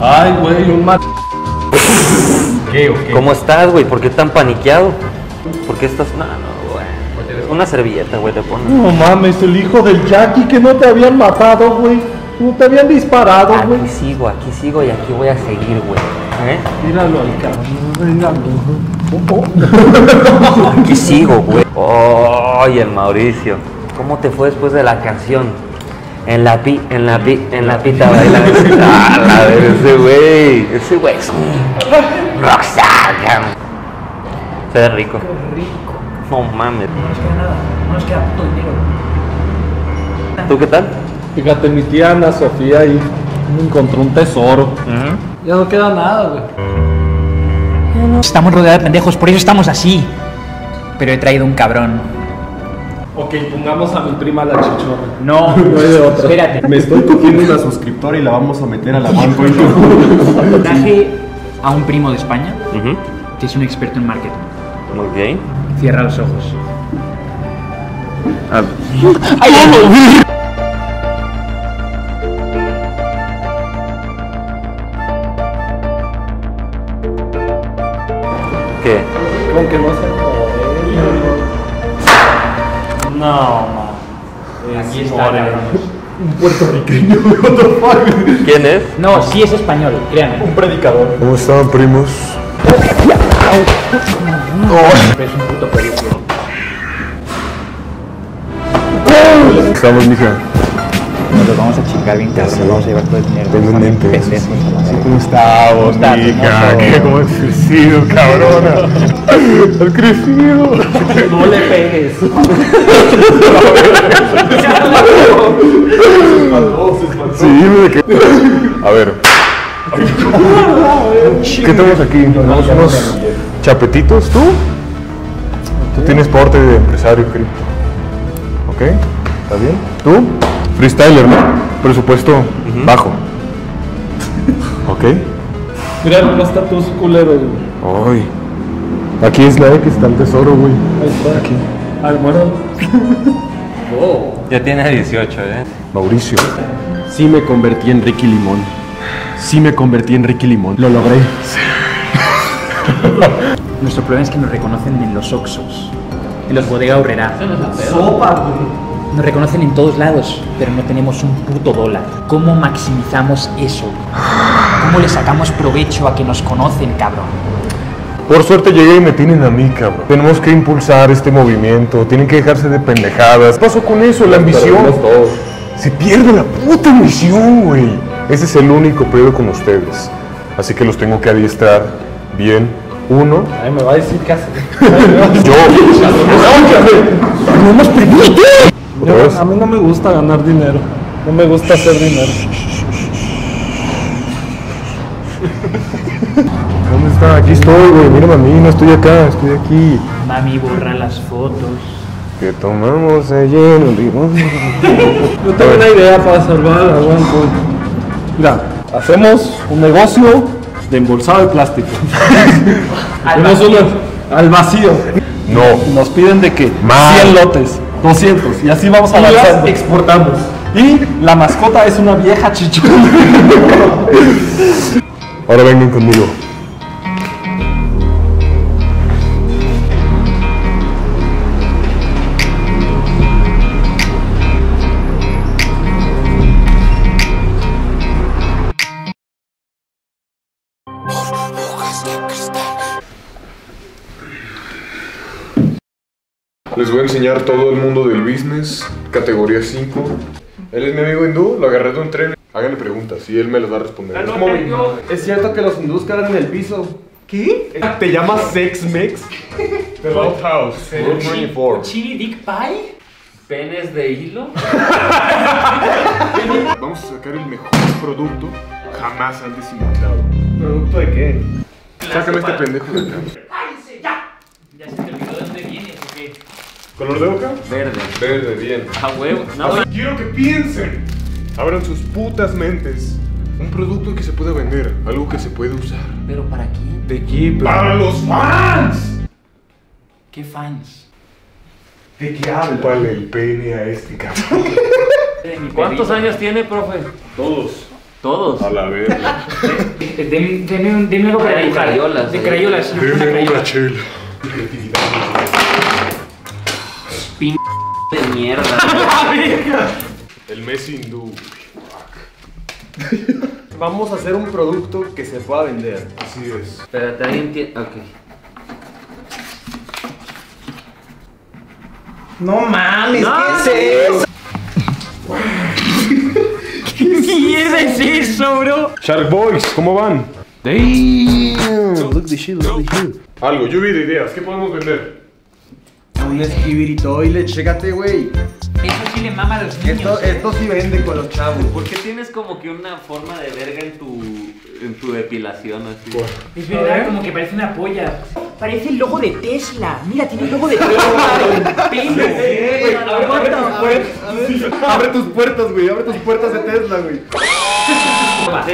Ay, güey, un mal. ¿Qué, okay? ¿Cómo estás, güey? ¿Por qué tan paniqueado? ¿Por qué estás...? No, no, güey. Una servilleta, güey, te pones. No mames, el hijo del Jackie, que no te habían matado, güey. No te habían disparado, güey. Aquí sigo y aquí voy a seguir, güey. ¿Eh? Míralo al cabrón. Aquí sigo, güey. Oye, el Mauricio. ¿Cómo te fue después de la canción? En la pita bailando. Ah, la ver, ese güey es un rockstar. Se ve rico. No mames. No nos queda nada, no nos queda puto dinero. ¿Tú qué tal? Fíjate, mi tía Ana Sofía ahí encontró un tesoro. Ya no queda nada, güey. Estamos rodeados de pendejos, por eso estamos así. Pero he traído un cabrón. Ok, pongamos a mi prima la chichona. No, no hay de otra. Espérate. Me estoy cogiendo una suscriptora y la vamos a meter a la OneCoin. Traje a un primo de España, que es un experto en marketing. Ok. Cierra los ojos. ¡Ay, no! ¿Qué? Con que no se... No, man. Aquí está. Un puertorriqueño, what the fuck. ¿Quién es? No, sí es español, créanme. Un predicador. ¿Cómo están, primos? Oh. Es un puto periplo. Estamos, mija. Nos vamos a chingar bien, cabrón. Nos vamos a llevar todo el dinero. Totalmente. ¿Cómo estamos, mija? ¿Cómo has crecido, cabrona? ¡Has crecido! ¡No le pegues! Sí, a ver. ¿Qué tenemos aquí? Unos chapetitos, ¿tú? Tú tienes porte de empresario, creo. ¿Ok? ¿Está bien? ¿Tú? Freestyler, ¿no? Presupuesto bajo. ¿Ok? Mira, los tatuos culeros, güey. ¡Ay! Aquí es la X, está el tesoro, güey. Ahí está. Aquí. Al morado. Oh. Ya tienes 18, ¿eh? Mauricio. Sí me convertí en Ricky Limón. Lo logré. Sí. Nuestro problema es que nos reconocen en los Oxxos. En los Bodega Aurrera. Sopa, güey. Nos reconocen en todos lados, pero no tenemos un puto dólar. ¿Cómo maximizamos eso? ¿Cómo le sacamos provecho a que nos conocen, cabrón? Por suerte llegué y me tienen a mí, cabrón. Tenemos que impulsar este movimiento, tienen que dejarse de pendejadas. ¿Qué pasó con eso? La ambición. Se pierde la puta ambición, güey. Ese es el único pedo con ustedes. Así que los tengo que adiestrar bien. Uno. Ay, me va a decir casa. Yo. ¡No nos permite! A mí no me gusta ganar dinero. No me gusta hacer dinero. ¿Dónde está? Aquí estoy, güey. Mírame a mí, no estoy acá, estoy aquí. Mami, borra las fotos que tomamos ayer. Yo tengo una idea para salvar a OneCoin. Mira, hacemos un negocio de embolsado de plástico. Al vacío. Al vacío. No. Nos piden de que 100 lotes, 200, y así vamos a avanzar. Exportamos. Y la mascota es una vieja chichona. Ahora vengan conmigo. Les voy a enseñar todo el mundo del business, categoría 5. Él es mi amigo hindú, lo agarré de un tren. Háganle preguntas y él me las va a responder. No, no, es cierto que los hindús quedan en el piso. ¿Qué? ¿Te llamas Sex Mex? The Love House. Chili Dick Pie. Penes de hilo. Vamos a sacar el mejor producto jamás antes inventado. ¿Producto de qué? Sácame este pendejo de acá. ¡Cállense ya! Ya se terminó de dónde vienes, ¿o qué? ¿Color de boca? Verde. Verde, bien. A huevo. No, quiero que piensen. Abran sus putas mentes. Un producto que se pueda vender, algo que se puede usar. ¿Pero para quién? ¿De qué? ¡Para los fans! ¿Qué fans? ¿De qué hablas? Chúpale el pene a este cabrón. ¿Cuántos años tiene, profe? Todos. ¿Todos? A la vez. Deme algo para dibujar. De crayolas. Deme una chela. Pin de mierda. El Messi hindú. Vamos a hacer un producto que se pueda vender. Así es. Espérate, alguien tiene... Ok. No mames, ¿qué es eso? ¿Qué mierda es eso, bro? Shark Boys, ¿cómo van? Damn. Look the shit, look the shit. Algo, lluvia de ideas, ¿qué podemos vender? Un esquivitoile, chécate, güey. Eso sí le mama a los niños. Esto sí vende con los chavos. ¿Por qué tienes como que una forma de verga en tu depilación así? Bueno. Es verdad, como que parece una polla. Parece el logo de Tesla. Mira, tiene el logo de Tesla. Abre tus puertas, güey. Abre tus puertas de Tesla, güey.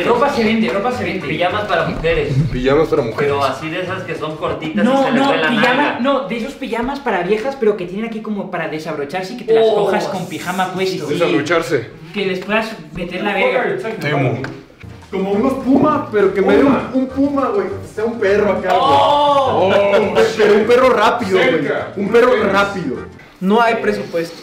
Ropa se vende, ropa se vende. Pijamas para mujeres. Pijamas para mujeres. Pero así de esas que son cortitas y se les ve la nalga. No, de esos pijamas para viejas, pero que tienen aquí como para desabrocharse y que te las cojas con pijama puesto. Desabrocharse. Que les puedas meter la verga. Temo. Como unos pumas, pero que me dé un puma, güey. Sea un perro acá, güey. Oh, pero un perro rápido, güey. Un perro rápido. No hay presupuesto.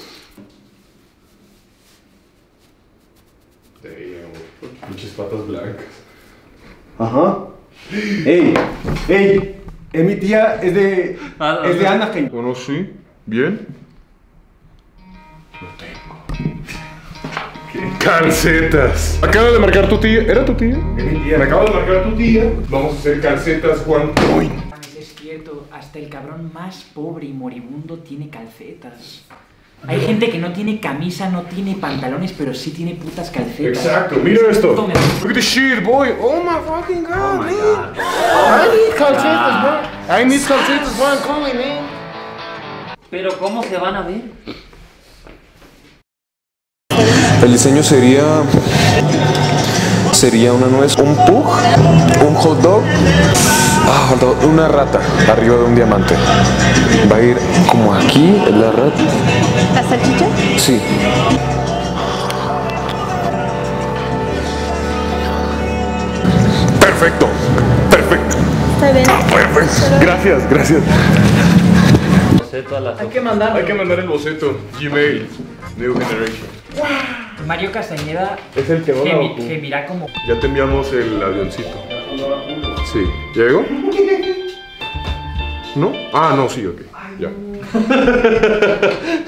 Muchas patas blancas. Ajá. Ey, ey. Mi tía es de... es de Anaheim. Bueno, sí. Bien. No tengo. ¿Qué? Calcetas. Acaba de marcar tu tía. ¿Era tu tía? Mi tía. Me acaba de marcar tu tía. Vamos a hacer calcetas OneCoin. Es cierto, hasta el cabrón más pobre y moribundo tiene calcetas. Hay gente que no tiene camisa, no tiene pantalones, pero sí tiene putas calcetas. Exacto, mira esto. Look at the shit, boy. Oh my fucking god, man. I need calcetas, bro. I need calcetas, bro. I'm calling, man. Pero ¿cómo se van a ver? El diseño sería una nuez, un pug, un hot dog. Ah, una rata arriba de un diamante. Va a ir como aquí la rata. ¿La salchicha? Sí. Perfecto, perfecto. Está bien. Perfecto. Gracias, gracias. Hay que mandar el boceto. Gmail, New Generation. Mario Castañeda es el que mira como. Ya te enviamos el avioncito. Sí, ¿ya llegó? ¿No? Ah, no, sí, ok. Ya.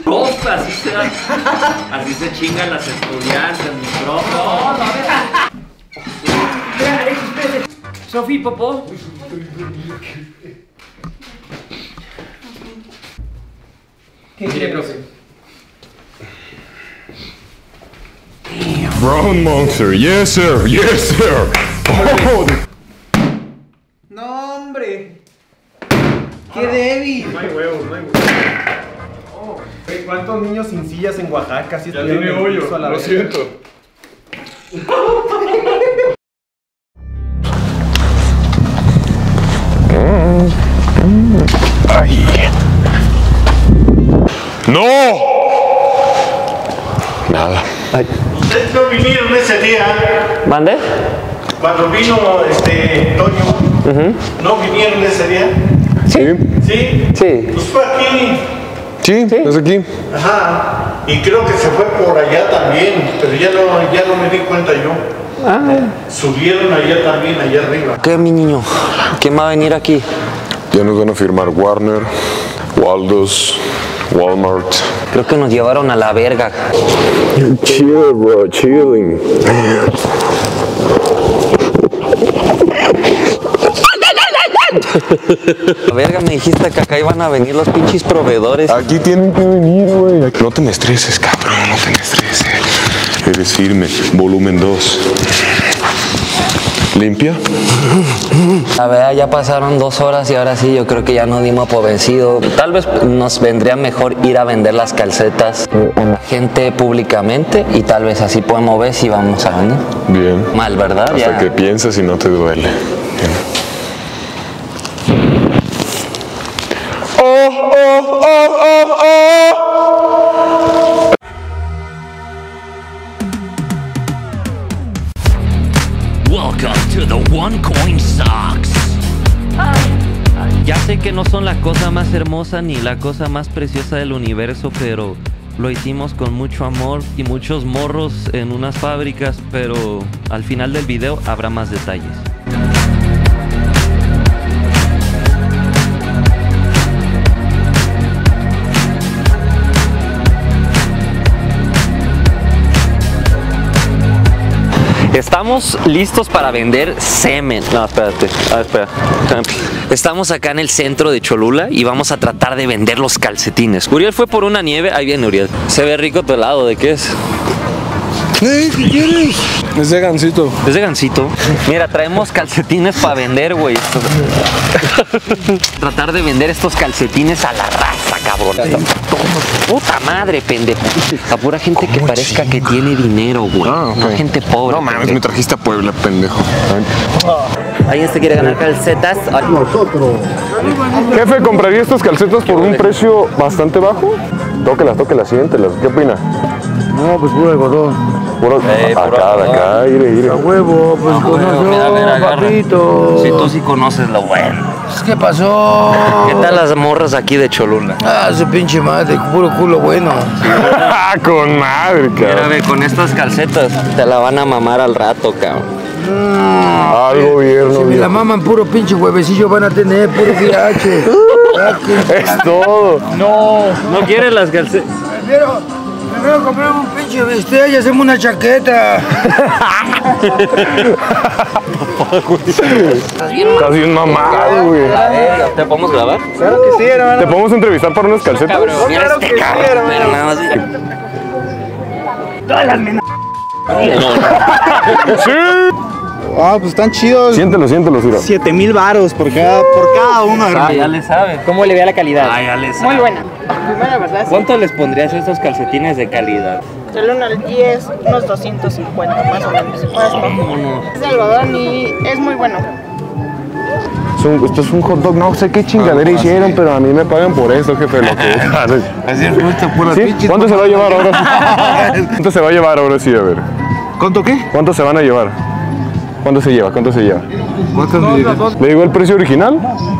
Posta, así se chingan las estudiantes, mis profes. No, no, espérate. Sofi, popó. ¿Qué quiere, profe? Brown Monster, yes sir, yes sir. Oh, no, hombre. Qué débil. No hay huevos, no hay huevos. Oh. ¿Cuántos niños sin sillas en Oaxaca? Si ya tiene hoyo, lo siento. Ay. ¡No! Nada. Ay. Cuando vinieron ese día. ¿Mande? Cuando vino Toño. ¿No vinieron ese día? Sí. ¿Sí? Sí. Pues fue aquí. Sí, sí, es aquí. Ajá. Y creo que se fue por allá también, pero ya no me di cuenta yo. Ah. Subieron allá también, allá arriba. ¿Qué, mi niño? ¿Quién va a venir aquí? Ya nos van a firmar Warner, Waldos, Walmart. Creo que nos llevaron a la verga. Chill, bro, chilling. La verga, me dijiste que acá iban a venir los pinches proveedores. Aquí tienen que venir, güey. No te me estreses, cabrón, no te me estreses. Eres firme, volumen 2. ¿Limpia? La verdad, ya pasaron 2 horas y ahora sí, yo creo que ya nos dimos por vencido. Tal vez nos vendría mejor ir a vender las calcetas a la gente públicamente y tal vez así podemos ver si vamos a venir. Bien. Mal, ¿verdad? Hasta ya. Que piensas y no te duele. Bien. Welcome to the OneCoin Socks. Ya sé que no son la cosa más hermosa ni la cosa más preciosa del universo, pero lo hicimos con mucho amor y muchos morros en unas fábricas, pero al final del video habrá más detalles. Estamos listos para vender semen. No, espérate, espera. Estamos acá en el centro de Cholula y vamos a tratar de vender los calcetines. Uriel fue por una nieve, ahí viene Uriel. Se ve rico tu helado, ¿de qué es? ¿Qué quieres? Es de gansito. Es de gansito. Mira, traemos calcetines para vender, güey. Tratar de vender estos calcetines a la raza, cabrón. Puta madre, pendejo. A pura gente que parezca que tiene dinero, güey. No gente pobre. No mames, me trajiste a Puebla, pendejo. ¿Alguien se quiere ganar calcetas? Nosotros. Jefe, ¿compraría estas calcetas por un precio bastante bajo? Tóquelas, siéntelas. ¿Qué opina? No, pues puro algodón. Acá, ire. A huevo, pues papito. Si tú sí conoces lo bueno. ¿Qué pasó? ¿Qué tal las morras aquí de Cholula? Ah, su pinche madre, puro culo bueno. Con madre, cabrón. Mírame, con estas calcetas te la van a mamar al rato, cabrón. Gobierno. Si me la maman puro pinche huevecillo van a tener, puro VIH. Es todo. No quieres las calcetas. Primero compramos un pinche vestido y hacemos una chaqueta. Estás bien mamado, güey. ¿Te podemos grabar? Claro que sí, hermano. ¿Te podemos entrevistar para unas calcetas? Claro que sí, hermano. Todas las menas. ¡Sí! Ah, pues están chidos. Siéntelo, Ciro. 7,000 varos por cada uno. Ya le sabe. ¿Cómo le vea la calidad? Ya le sabe. Muy buena. ¿Verdad? ¿Cuánto les pondrías a estos calcetines de calidad? Del 1 al 10, unos 250 más o menos. Es de algodón y es muy bueno. Esto es un hot dog, no sé qué chingadera hicieron, sí. Pero a mí me pagan por eso, jefe. Lo que así es justo, pura pinche. ¿Cuánto se va a llevar ahora? ¿Cuánto se va a llevar ahora sí? A ver. ¿Cuánto qué? ¿Cuánto se van a llevar? ¿Cuánto se lleva? ¿Le digo el precio original?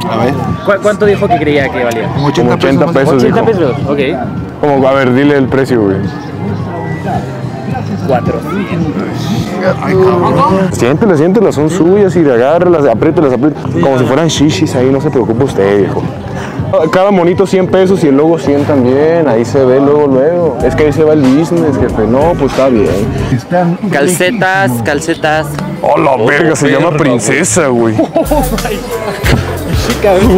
A ver. ¿Cuánto dijo que creía que valía? 80 pesos. 80 pesos, ok. Como, a ver, dile el precio, güey. 4. Siéntelas, son suyas y agárralas, apriételas. Como si fueran shishis ahí, no se preocupe usted, viejo. Cada monito 100 pesos y el logo 100 también, ahí se ve luego. Es que ahí se va el business, jefe. No, pues está bien. Calcetas. ¡Oh, la verga! Se llama princesa, güey. ¡Oh, my God!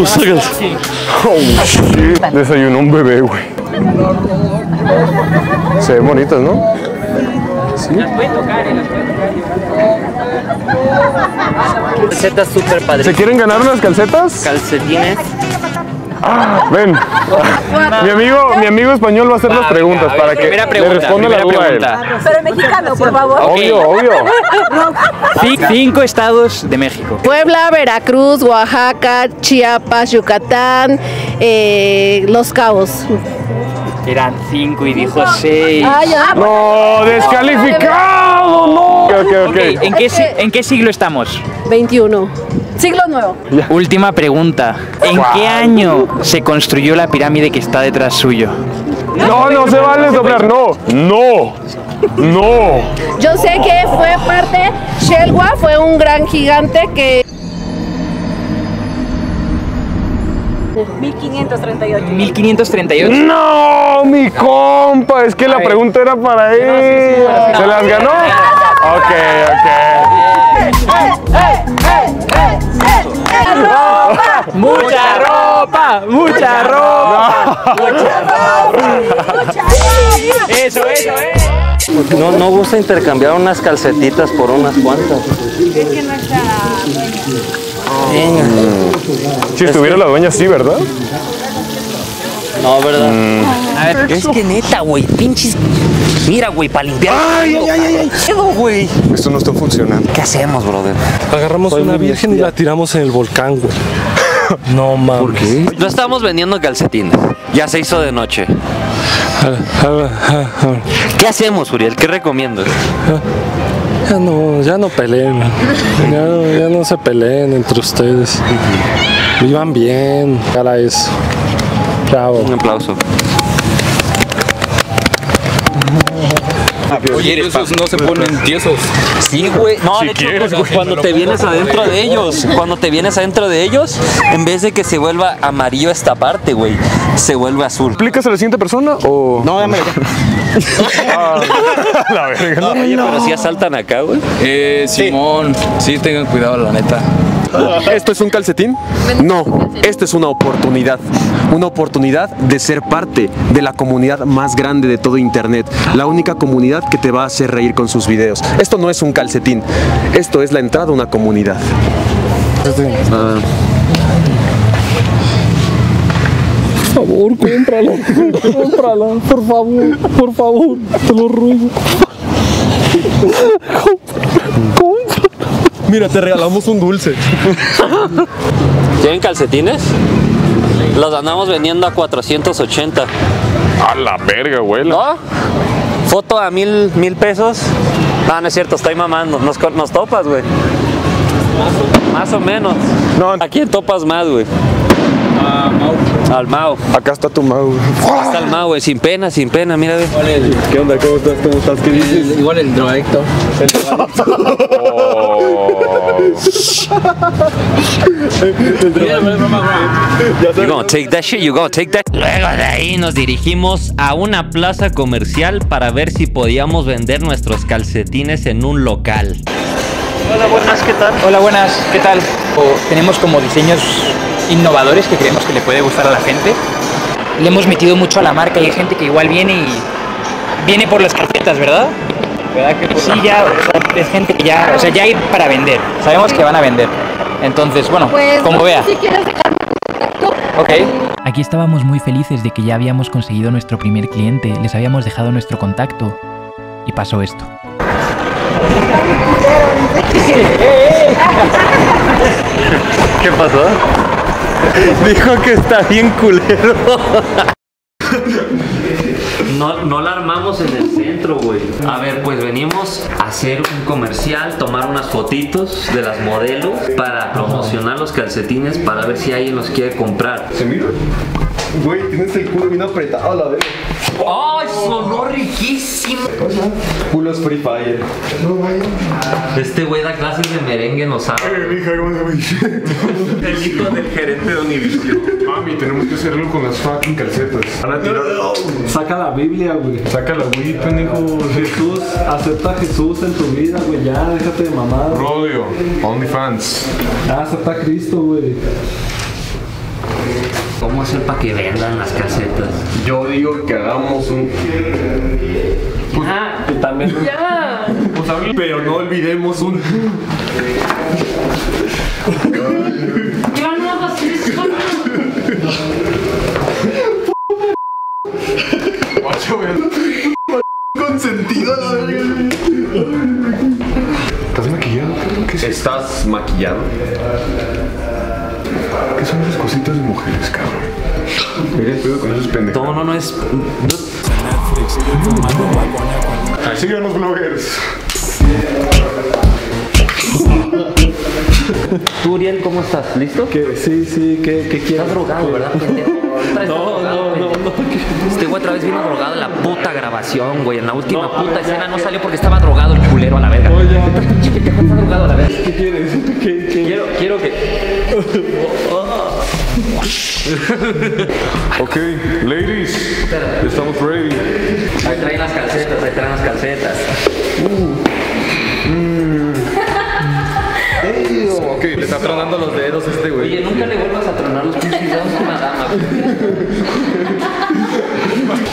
¡Oh, shit! Desayunó un bebé, güey. Se ven bonitas, ¿no? Sí. Las pueden tocar. Calcetas súper padres. ¿Se quieren ganar unas calcetas? Calcetines. Ven. Mi amigo español va a hacer las preguntas para que le responda la duda a él. Pero mexicano, por favor. Obvio. 5 estados de México: Puebla, Veracruz, Oaxaca, Chiapas, Yucatán, Los Cabos. Eran 5 y dijo 6. No, descalificado, no. Okay. ¿En qué siglo estamos? 21. Siglo nuevo. Última pregunta. ¿En qué año se construyó la pirámide que está detrás suyo? No se vale soplar, no. Yo sé que fue parte, Shelwa fue un gran gigante que... 1538. 1538. No, mi compa, es que la pregunta era para él. No. ¿Se las ganó? Ok. Mucha ropa. Eso. No vas a intercambiar unas calcetitas por unas cuantas. Es que no está dueña. Si estuviera la dueña, sí, ¿verdad? No, ¿verdad? A ver, es que neta, güey, pinches. Mira, güey, para limpiar. ¡Ay! ¡Quedo, güey! Esto no está funcionando. ¿Qué hacemos, brother? Agarramos una virgen y la tiramos en el volcán, güey. No mames. ¿Por qué? No estamos vendiendo calcetines. Ya se hizo de noche. ¿Qué hacemos, Uriel? ¿Qué recomiendas? Ya no peleen, ya no se peleen entre ustedes. Vivan bien, cara eso. Bravo. Un aplauso. Oye, esos no se ponen tiesos. Sí, güey. No, de hecho, pues, cuando te vienes adentro de ellos, en vez de que se vuelva amarillo esta parte, güey, se vuelve azul. ¿Explicas a la siguiente persona o...? No, dame la verga. No, oye, pero si asaltan acá, güey. Simón, sí, tengan cuidado, la neta. ¿Esto es un calcetín? No, esta es una oportunidad. Una oportunidad de ser parte de la comunidad más grande de todo internet. La única comunidad que te va a hacer reír con sus videos. Esto no es un calcetín. Esto es la entrada a una comunidad. Por favor, cómprala. Cómprala, por favor, te lo ruego. Mira, te regalamos un dulce. ¿Tienen calcetines? Los andamos vendiendo a 480. A la verga, güey. ¿No? Foto a $1000 pesos. No, no es cierto, estoy mamando. Nos topas, güey. Más o menos. No. ¿A quién topas más, güey? A Mau. Al Mau. Acá está tu Mau. Acá está el Mau, güey. Sin pena, sin pena, mira, güey. ¿Qué onda? ¿Cómo estás? ¿Cómo estás? ¿Qué dices? Igual el drogadicto. You're gonna take that shit, you're gonna take that. Luego de ahí nos dirigimos a una plaza comercial para ver si podíamos vender nuestros calcetines en un local. Hola, buenas, ¿qué tal? Hola, buenas, ¿qué tal? Tenemos como diseños innovadores que creemos que le puede gustar a la gente. Le hemos metido mucho a la marca y hay gente que igual viene y viene por las calcetas, ¿verdad? Sí, ya, o sea, es gente que ya, o sea, ya ir para vender. Sabemos que van a vender. Entonces, bueno, pues, como vea. Si quieres dejarme el contacto. Ok. Aquí estábamos muy felices de que ya habíamos conseguido nuestro primer cliente, les habíamos dejado nuestro contacto y pasó esto. ¿Qué pasó? Dijo que está bien culero. No la armamos en el centro, güey. A ver, pues venimos a hacer un comercial, tomar unas fotitos de las modelos para promocionar los calcetines, para ver si alguien los quiere comprar. ¿Se mira? Güey, tienes el culo bien apretado, la verga. ¡Ay, sonó riquísimo! Culos Free Fire. No, güey. Este güey da clases de merengue, no sabe. El hijo del gerente de Don Ibis. Mami, tenemos que hacerlo con las fucking calcetas. Ahora tira... Saca la Biblia, güey. Saca la Biblia, pendejo. Jesús, acepta a Jesús en tu vida, güey. Ya, déjate de mamada. Rodeo, OnlyFans. Ya, acepta a Cristo, güey. ¿Cómo hacer para que vendan las calcetas? Yo digo que hagamos un... ¡Ya! Pues, también... ¡Ya! Pues, pero no olvidemos un... ¡Yo no hago eso! ¡Consentido la verga! ¿Estás maquillado? ¿Qué es? ¿Estás maquillado? ¿Qué son esas cositas de mujeres, cabrón? Eres pedo con esos pendejos. No, no es... No. Sigan los bloggers. ¿Tú, Uriel, cómo estás? ¿Listo? ¿Qué? Sí, ¿qué quieres? Estás drogado, ¿verdad? No. Este güey otra vez vino drogado en la puta grabación, güey. En la última puta escena no salió porque estaba drogado el culero a la verga. Oye, ¿qué estás drogado a la verga? ¿Qué quieres? ¿Qué? Quiero que... Ok, ladies, estamos ready. Ahí traen las calcetas, Ok, le está tronando los dedos a este güey. Oye, nunca le vuelvas a tronar los pinches dedos a una dama, güey.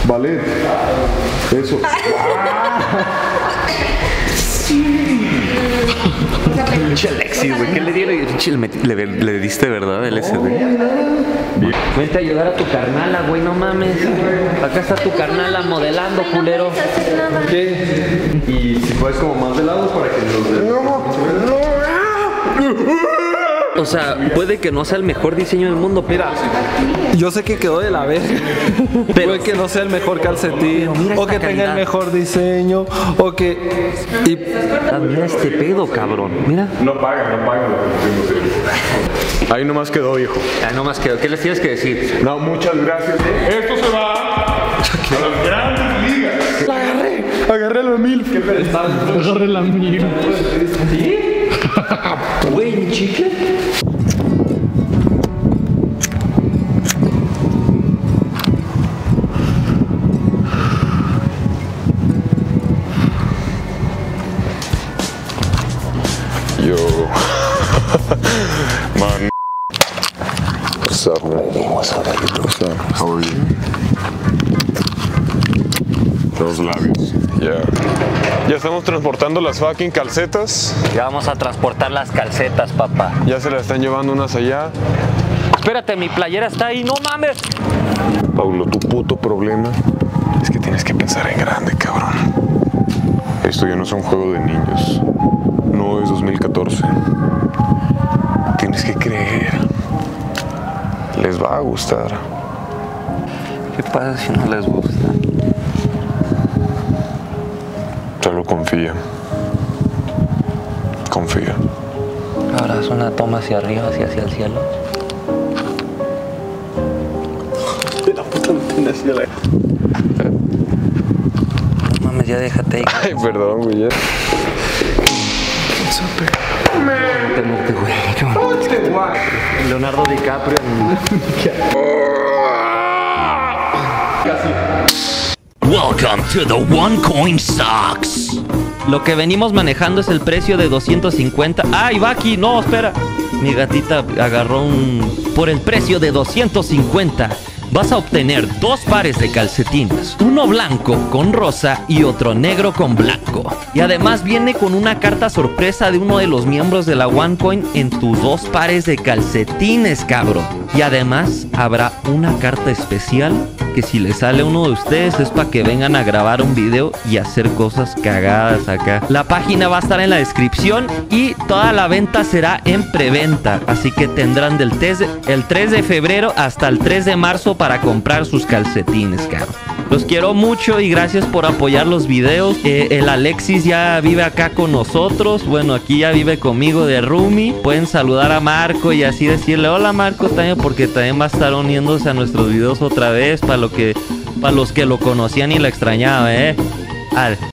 Vale, eso. Pinche Alexis, güey, ¿qué le dieron? Le diste, ¿verdad? El SD. Vente a ayudar a tu carnala, güey, no mames. Acá está tu carnala modelando, culero. ¿Qué? Y si puedes como más de lado para que los... o sea, puede que no sea el mejor diseño del mundo. Mira, yo sé que quedó de la verga, pero puede que no sea el mejor calcetín, o que tenga el mejor diseño, o que... Mira este pedo, cabrón, mira. No pagan, no pagan. Ahí nomás quedó, viejo. Ahí nomás quedó. ¿Qué les tienes que decir? No, muchas gracias. Esto se va a las grandes ligas. Agarré la mil. Qué pesado. Agarré la mil. ¿Sí? Buen chicle. Yo. Man. What's up, man? What's up, what's up? How are you? Those labios. Yeah. Ya estamos transportando las fucking calcetas. Ya vamos a transportar las calcetas, papá. Ya se las están llevando unas allá. Espérate, mi playera está ahí, no mames. Paulo, tu puto problema es que tienes que pensar en grande, cabrón. Esto ya no es un juego de niños. No es 2014. Tienes que creer. Les va a gustar. ¿Qué pasa si no les gusta? Solo confía. Confía. Ahora es una toma hacia arriba, hacia el cielo. La puta no tiene cielo. No mames, ya déjate ahí. Ay, perdón, güey. Leonardo DiCaprio. Welcome to the OneCoin Socks. Lo que venimos manejando es el precio de 250. ¡Ay, Baki! No, espera. Mi gatita agarró un... Por el precio de 250 vas a obtener dos pares de calcetines. Uno blanco con rosa y otro negro con blanco. Y además viene con una carta sorpresa de uno de los miembros de la OneCoin en tus dos pares de calcetines, cabrón. Y además habrá una carta especial que si le sale uno de ustedes es para que vengan a grabar un video y hacer cosas cagadas acá. La página va a estar en la descripción y toda la venta será en preventa. Así que tendrán del 3 de febrero hasta el 3 de marzo para comprar sus calcetines, cabrón. Los quiero mucho y gracias por apoyar los videos. El Alexis ya vive acá con nosotros. Bueno, aquí ya vive conmigo de roomie. Pueden saludar a Marco y así decirle hola Marco también, porque también va a estar uniéndose a nuestros videos otra vez para los que lo conocían y lo extrañaban,